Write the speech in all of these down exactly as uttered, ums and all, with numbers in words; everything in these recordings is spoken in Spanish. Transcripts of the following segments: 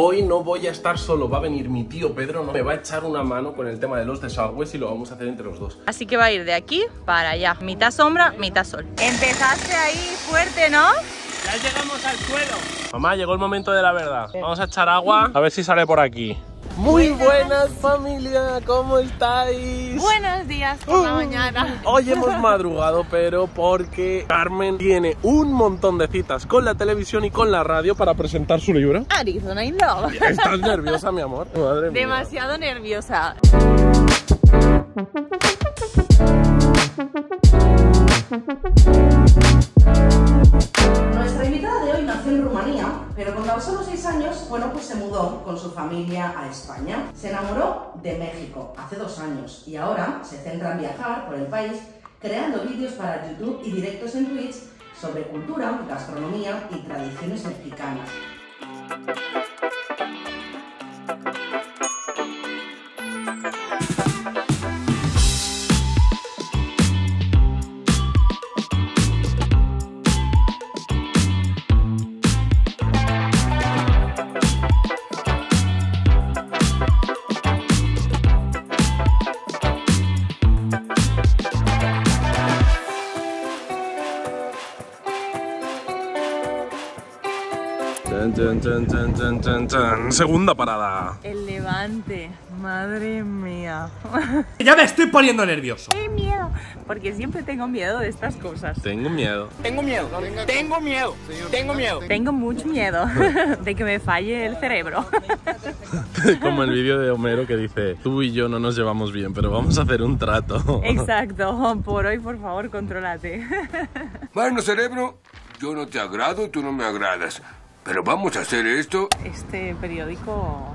hoy no voy a estar solo, va a venir mi tío Pedro, me va a echar una mano con el tema de los desagües y lo vamos a hacer entre los dos. Así que va a ir de aquí para allá, mitad sombra, mitad sol. Empezaste ahí fuerte, ¿no? Ya llegamos al suelo. Mamá, llegó el momento de la verdad. Vamos a echar agua, a ver si sale por aquí. Muy buenas, familia, ¿cómo estáis? Buenos días por la mañana. Hoy hemos madrugado, pero porque Carmen tiene un montón de citas con la televisión y con la radio para presentar su libro Arizona in Love. ¿Estás nerviosa, mi amor? Madre mía. Demasiado nerviosa. Nuestra invitada de hoy nació en Rumanía, pero cuando tan solo seis años, bueno, pues se mudó con su familia a España. Se enamoró de México hace dos años y ahora se centra en viajar por el país, creando vídeos para YouTube y directos en Twitch sobre cultura, gastronomía y tradiciones mexicanas. Dun, dun, dun, dun, dun, dun. Segunda parada. El Levante, madre mía. Ya me estoy poniendo nervioso. ¡Qué miedo! Porque siempre tengo miedo de estas cosas. Tengo miedo. Tengo miedo. Tengo miedo. Tengo miedo. Tengo mucho miedo de que me falle el cerebro. Como el vídeo de Homero que dice: tú y yo no nos llevamos bien, pero vamos a hacer un trato. Exacto. Por hoy, por favor, contrólate. Bueno, cerebro, yo no te agrado y tú no me agradas. Pero vamos a hacer esto. Este periódico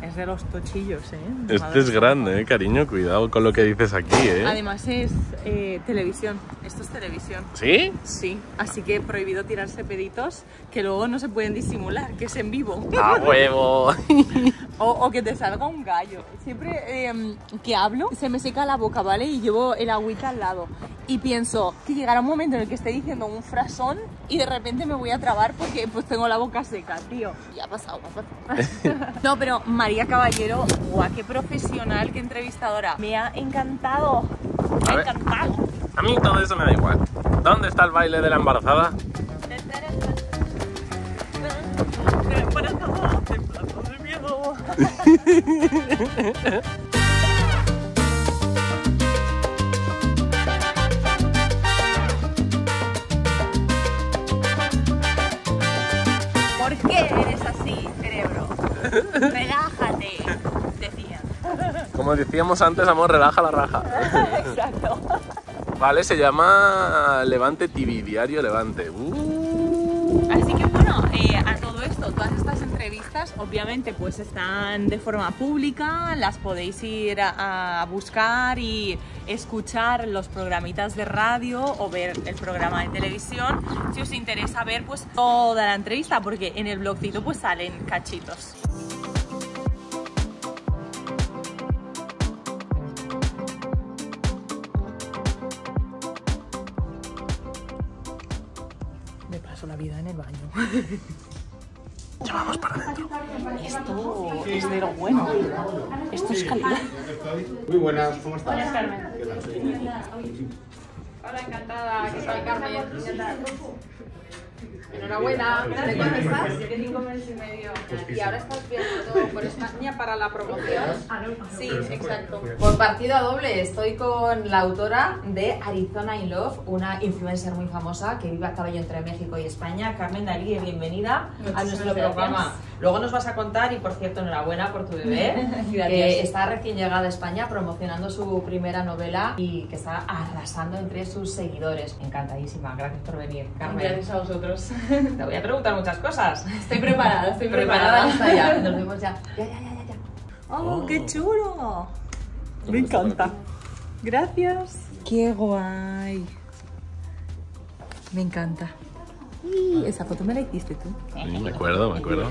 es de los tochillos, ¿eh? Este Madre es grande, ¿eh? Cariño, cuidado con lo que dices aquí, ¿eh? Además es eh, televisión. Esto es televisión. ¿Sí? Sí. Así que prohibido tirarse peditos que luego no se pueden disimular, que es en vivo. ¡A huevo! o, o que te salga un gallo. Siempre eh, que hablo se me seca la boca, ¿vale? Y llevo el agüita al lado. Y pienso que llegará un momento en el que esté diciendo un frasón y de repente me voy a trabar porque pues tengo la boca seca, tío. Y ha pasado, ha pasado. No, pero María Caballero, guau, qué profesional, qué entrevistadora. Me ha encantado. Me ha encantado. A mí todo eso me da igual. ¿Dónde está el baile de la embarazada? Pero para todo, te plato de miedo. ¿Por qué eres así, cerebro? Relájate, decía. Como decíamos antes, amor, relaja la raja. Exacto. Vale, se llama Levante T V Diario Levante. Uh. Así que bueno, eh, a todo esto, todas estas entrevistas, obviamente, pues están de forma pública, las podéis ir a, a buscar y escuchar los programitas de radio o ver el programa de televisión si os interesa ver pues toda la entrevista, porque en el blogcito pues salen cachitos. Me paso la vida en el baño. Ya vamos para adentro. Esto es de lo bueno. Esto es calidad. Muy buenas, ¿cómo estás? Hola, Carmen. Hola, encantada. ¿Qué tal, Carmen? Enhorabuena. ¿De cuándo estás? De cinco meses y medio. Y ahora estás viajando por España para la promoción. Sí, exacto. Por partido doble estoy con la autora de Arizona in Love, una influencer muy famosa que vive a caballo entre México y España. Carmen Dalí, bienvenida a nuestro programa. Luego nos vas a contar, y por cierto, enhorabuena por tu bebé, que está recién llegada a España promocionando su primera novela y que está arrasando entre sus seguidores. Encantadísima, gracias por venir, Carmen. Gracias a vosotros. Te voy a preguntar muchas cosas. Estoy preparada, estoy preparada. Hasta allá. Nos vemos ya. Ya, ya, ya, ya. ¡Oh, oh. qué chulo! Me encanta. Gracias. ¡Qué guay! Me encanta. Y esa foto me la hiciste tú. Sí, me acuerdo, me acuerdo.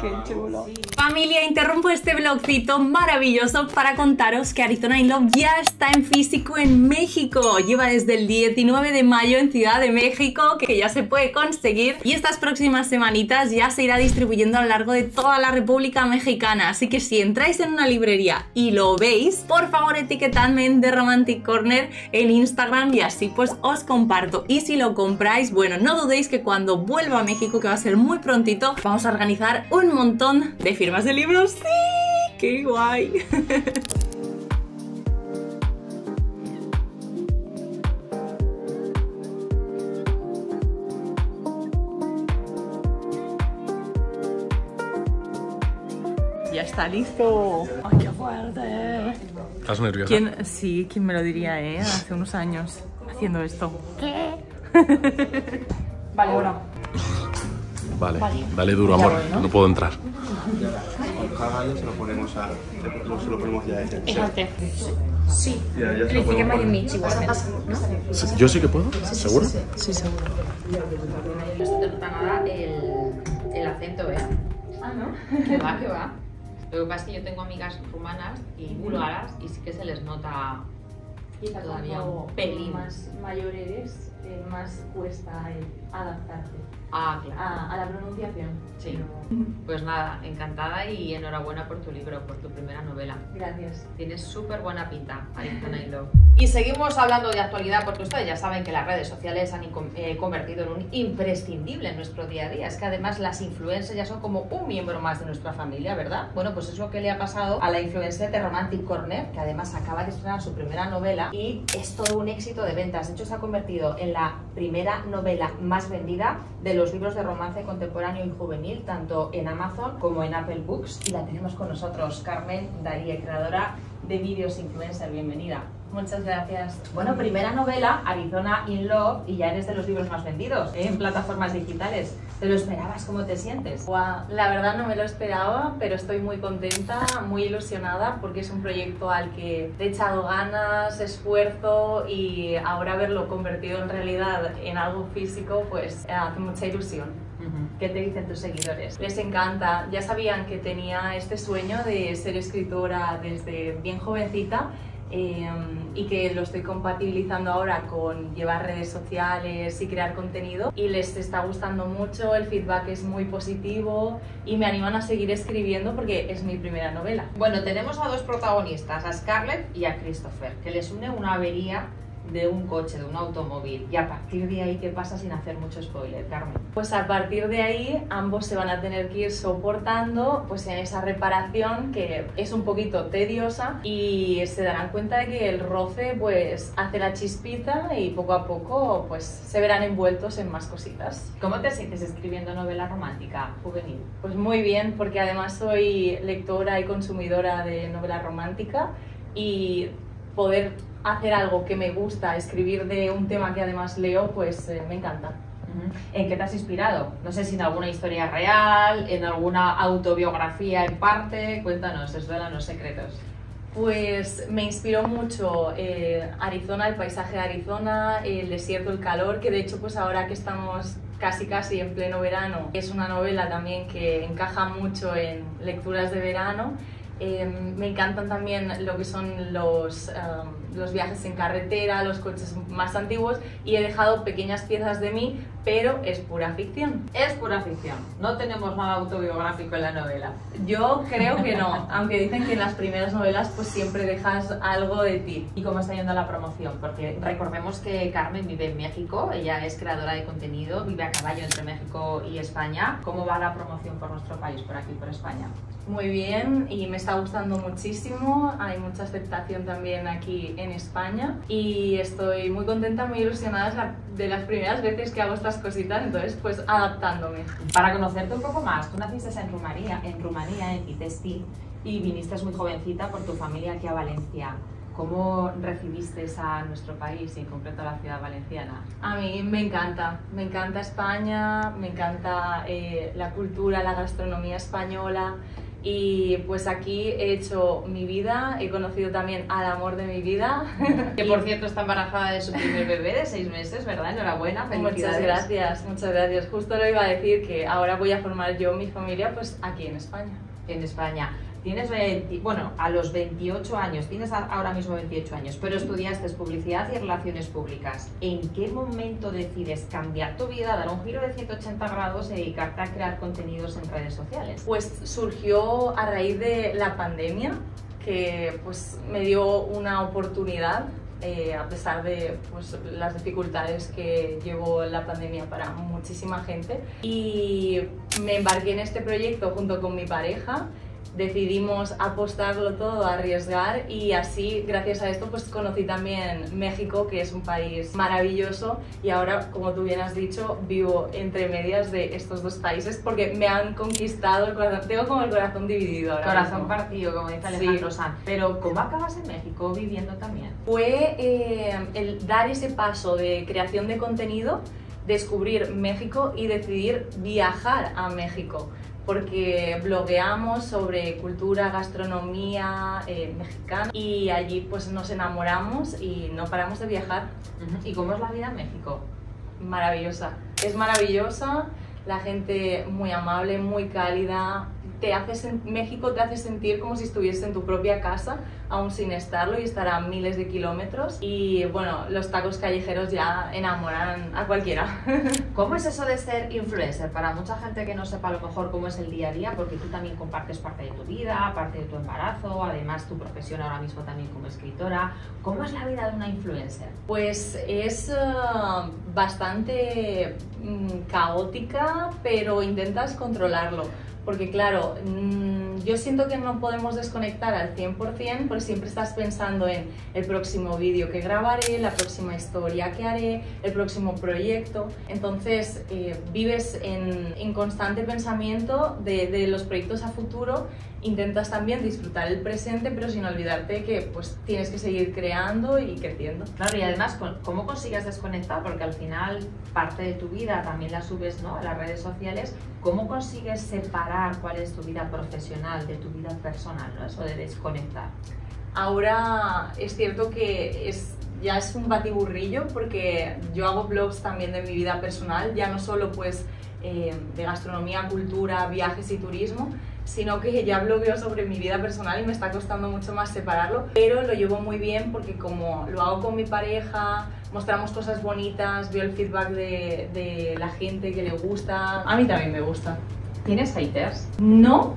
Qué chulo. Sí. Familia, interrumpo este vlogcito maravilloso para contaros que Arizona in Love ya está en físico en México. Lleva desde el diecinueve de mayo en Ciudad de México, que ya se puede conseguir. Y estas próximas semanitas ya se irá distribuyendo a lo largo de toda la República Mexicana. Así que si entráis en una librería y lo veis, por favor etiquetadme en The Romantic Corner en Instagram y así pues os comparto. Y si lo compráis, bueno, no dudéis que cuando vuelva a México, que va a ser muy prontito, vamos a organizar un montón de firmas de libros. ¡Sí! ¡Qué guay! Ya está listo. ¡Ay, qué fuerte! ¿Estás nerviosa? ¿Quién? Sí, quién me lo diría, ¿eh? Hace unos años haciendo esto. ¿Qué? Vale, bueno. Vale, vale, dale duro, amor, voy, ¿no? No puedo entrar. Se lo ponemos a... se lo ponemos ya a ese. Sí. ¿Yo sí que puedo? Sí, sí, ¿seguro? Sí, sí, sí, seguro. No se te nada el, el acento, ¿eh? Ah, ¿no? Que va, que va. Lo que pasa es que yo tengo amigas rumanas y búlgaras y sí que se les nota todavía un pelín. Más mayor eres, eh, más cuesta el adaptarte. Ah, claro. A, a la pronunciación. Sí. Pero... pues nada, encantada y enhorabuena por tu libro, por tu primera novela. Gracias. Tienes súper buena pinta, Arizona in Love. Y seguimos hablando de actualidad porque ustedes ya saben que las redes sociales se han eh, convertido en un imprescindible en nuestro día a día. Es que además las influencers ya son como un miembro más de nuestra familia, ¿verdad? Bueno, pues es lo que le ha pasado a la influencer de Romantic Corner, que además acaba de estrenar su primera novela y es todo un éxito de ventas. De hecho, se ha convertido en la primera novela más vendida de los libros de romance contemporáneo y juvenil, tanto en Amazon como en Apple Books. Y la tenemos con nosotros, Carmen Daríe, creadora de Vídeos Influencer. Bienvenida. Muchas gracias. Bueno, primera novela, Arizona in Love, y ya eres de los libros más vendidos, ¿eh?, en plataformas digitales. ¿Te lo esperabas? ¿Cómo te sientes? Wow, la verdad no me lo esperaba, pero estoy muy contenta, muy ilusionada, porque es un proyecto al que he echado ganas, esfuerzo, y ahora verlo convertido en realidad en algo físico, pues hace mucha ilusión. ¿Qué te dicen tus seguidores? Les encanta. Ya sabían que tenía este sueño de ser escritora desde bien jovencita, eh, y que lo estoy compatibilizando ahora con llevar redes sociales y crear contenido, y les está gustando mucho, el feedback es muy positivo y me animan a seguir escribiendo porque es mi primera novela. Bueno, tenemos a dos protagonistas, a Scarlett y a Christopher, que les une una avería de un coche, de un automóvil. Y a partir de ahí, ¿qué pasa? Sin hacer mucho spoiler, Carmen. Pues a partir de ahí ambos se van a tener que ir soportando pues en esa reparación que es un poquito tediosa, y se darán cuenta de que el roce pues hace la chispita y poco a poco pues se verán envueltos en más cositas. ¿Cómo te sientes escribiendo novela romántica juvenil? Pues muy bien, porque además soy lectora y consumidora de novela romántica, y poder hacer algo que me gusta, escribir de un tema que además leo, pues eh, me encanta. ¿En qué te has inspirado? No sé si en alguna historia real, en alguna autobiografía en parte. Cuéntanos, desvela los secretos. Pues me inspiró mucho eh, Arizona, el paisaje de Arizona, el desierto, el calor, que de hecho pues ahora que estamos casi casi en pleno verano, es una novela también que encaja mucho en lecturas de verano. Eh, me encantan también lo que son los, um, los viajes en carretera, los coches más antiguos, y he dejado pequeñas piezas de mí, pero es pura ficción. Es pura ficción, no tenemos nada autobiográfico en la novela. Yo creo que no, aunque dicen que en las primeras novelas pues siempre dejas algo de ti. ¿Y cómo está yendo la promoción? Porque recordemos que Carmen vive en México, ella es creadora de contenido, vive a caballo entre México y España. ¿Cómo va la promoción por nuestro país, por aquí, por España? Muy bien, y me está gustando muchísimo, hay mucha aceptación también aquí en España y estoy muy contenta, muy ilusionada, es de las primeras veces que hago estas cositas, entonces pues adaptándome. Para conocerte un poco más, tú naciste en Rumanía, en Rumanía, en Pitești, y viniste muy jovencita por tu familia aquí a Valencia. ¿Cómo recibiste a nuestro país y en concreto a la ciudad valenciana? A mí me encanta, me encanta España, me encanta eh, la cultura, la gastronomía española. Y pues aquí he hecho mi vida, he conocido también al amor de mi vida. Que por cierto está embarazada de su primer bebé de seis meses, ¿verdad? Enhorabuena, felicidades. Muchas gracias, muchas gracias. Justo lo iba a decir, que ahora voy a formar yo mi familia pues aquí en España. En España. Tienes, bueno, a los veintiocho años, tienes ahora mismo veintiocho años, pero estudiaste publicidad y relaciones públicas. ¿En qué momento decides cambiar tu vida, dar un giro de ciento ochenta grados y dedicarte a crear contenidos en redes sociales? Pues surgió a raíz de la pandemia, que pues me dio una oportunidad, eh, a pesar de pues, las dificultades que llevó la pandemia para muchísima gente. Y me embarqué en este proyecto junto con mi pareja. Decidimos apostarlo todo, arriesgar, y así, gracias a esto, pues conocí también México, que es un país maravilloso, y ahora, como tú bien has dicho, vivo entre medias de estos dos países porque me han conquistado el corazón. Tengo como el corazón dividido ahora. Corazón mismo partido, como dice Alejandro sí. Sanz. Pero, ¿cómo acabas en México viviendo también? Fue eh, el dar ese paso de creación de contenido, descubrir México y decidir viajar a México, porque blogueamos sobre cultura, gastronomía eh, mexicana, y allí pues nos enamoramos y no paramos de viajar. Uh-huh. ¿Y cómo es la vida en México? Maravillosa. Es maravillosa, la gente muy amable, muy cálida. Te hace, México te hace sentir como si estuvieses en tu propia casa, aún sin estarlo, y estar a miles de kilómetros. Y bueno, los tacos callejeros ya enamoran a cualquiera. ¿Cómo es eso de ser influencer? Para mucha gente que no sepa a lo mejor cómo es el día a día, porque tú también compartes parte de tu vida, parte de tu embarazo, además tu profesión ahora mismo también como escritora. ¿Cómo es la vida de una influencer? Pues es uh, bastante um, caótica, pero intentas controlarlo. Porque claro, yo siento que no podemos desconectar al cien por cien, porque siempre estás pensando en el próximo vídeo que grabaré, la próxima historia que haré, el próximo proyecto. Entonces eh, vives en, en constante pensamiento de, de los proyectos a futuro. Intentas también disfrutar el presente, pero sin olvidarte que pues tienes que seguir creando y creciendo. Claro, y además, ¿cómo consigues desconectar? Porque al final parte de tu vida también la subes, ¿no?, a las redes sociales. ¿Cómo consigues separar cuál es tu vida profesional de tu vida personal, ¿no?, eso de desconectar? Ahora es cierto que es... ya es un batiburrillo, porque yo hago blogs también de mi vida personal, ya no solo pues eh, de gastronomía, cultura, viajes y turismo, sino que ya blogueo sobre mi vida personal y me está costando mucho más separarlo, pero lo llevo muy bien porque como lo hago con mi pareja, mostramos cosas bonitas, veo el feedback de, de la gente que le gusta, a mí también me gusta. ¿Tienes haters? No,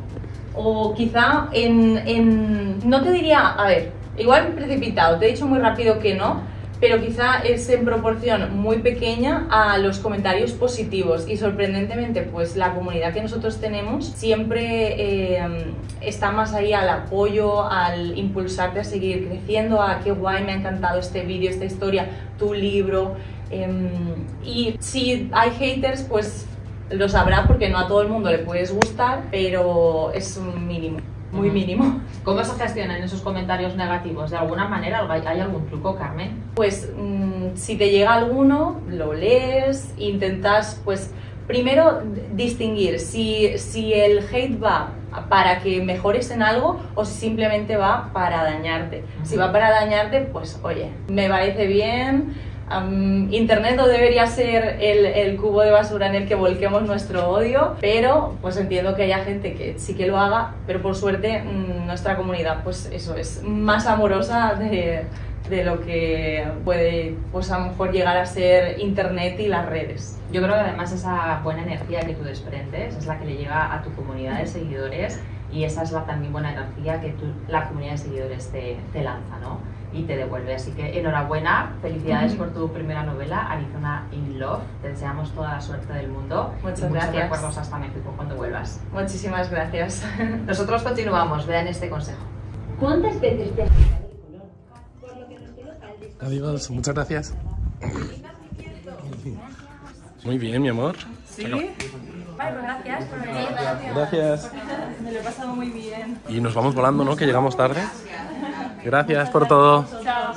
o quizá en... en... no te diría, a ver, igual precipitado, te he dicho muy rápido que no, pero quizá es en proporción muy pequeña a los comentarios positivos, y sorprendentemente pues la comunidad que nosotros tenemos siempre eh, está más ahí al apoyo, al impulsarte a seguir creciendo, a qué guay, me ha encantado este vídeo, esta historia, tu libro, eh, y si hay haters pues lo sabrá, porque no a todo el mundo le puedes gustar, pero es un mínimo. Muy mínimo. ¿Cómo se gestionan esos comentarios negativos? ¿De alguna manera hay algún truco, Carmen? Pues mmm, si te llega alguno, lo lees, intentas pues primero distinguir si, si el hate va para que mejores en algo o si simplemente va para dañarte. Si va para dañarte, pues oye, me parece bien, um, internet no debería ser el, el cubo de basura en el que volquemos nuestro odio, pero pues entiendo que haya gente que sí que lo haga, pero por suerte mmm, nuestra comunidad pues eso es más amorosa de, de lo que puede pues a lo mejor llegar a ser internet y las redes. Yo creo que además esa buena energía que tú desprendes es la que le llega a tu comunidad de seguidores, y esa es la también buena energía que tú, la comunidad de seguidores te, te lanza, ¿no?, y te devuelve. Así que enhorabuena, felicidades por tu primera novela, Arizona in Love. Te deseamos toda la suerte del mundo. Muchas gracias. Muchos recuerdos hasta México cuando vuelvas. Muchísimas gracias. Nosotros continuamos, vean este consejo. ¿Cuántas veces te has cambiado el color? Por lo que nos quedó al disco. Amigos, muchas gracias. Muy bien, mi amor. ¿Sí? Vale, pues gracias por venir. Gracias. Me lo he pasado muy bien. Y nos vamos volando, ¿no?, que llegamos tarde. Gracias por todo. Chao.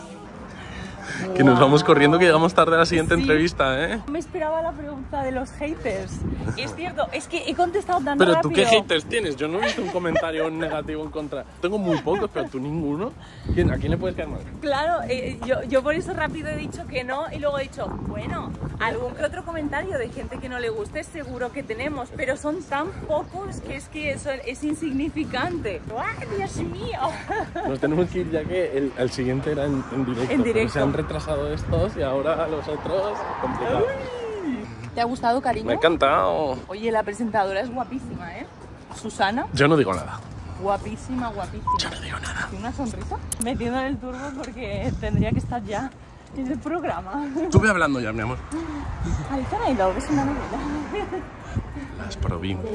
Que wow. Nos vamos corriendo, que llegamos tarde a la siguiente sí. entrevista, ¿eh? No me esperaba la pregunta de los haters. Es cierto, es que he contestado tan rápido. Pero tú, ¿qué haters tienes? Yo no he visto un comentario negativo en contra. Tengo muy pocos, pero tú ninguno. ¿Quién, ¿A quién le puedes caer mal? Claro, eh, yo, yo por eso rápido he dicho que no y luego he dicho, bueno, algún que otro comentario de gente que no le guste seguro que tenemos, pero son tan pocos que es que eso es insignificante. ¡Ay, Dios mío! Nos tenemos que ir ya que el, el siguiente era en, en directo. En directo. Se han retrasado estos y ahora los otros, complicado. ¿Te ha gustado, cariño? Me ha encantado. Oye, la presentadora es guapísima, ¿eh? Susana. Yo no digo nada. Guapísima, guapísima. Yo no digo nada. ¿Tiene una sonrisa? Metiendo en el turbo porque tendría que estar ya en el programa. Tú ve hablando ya, mi amor. Arizona in Love es una novela. Las provincias.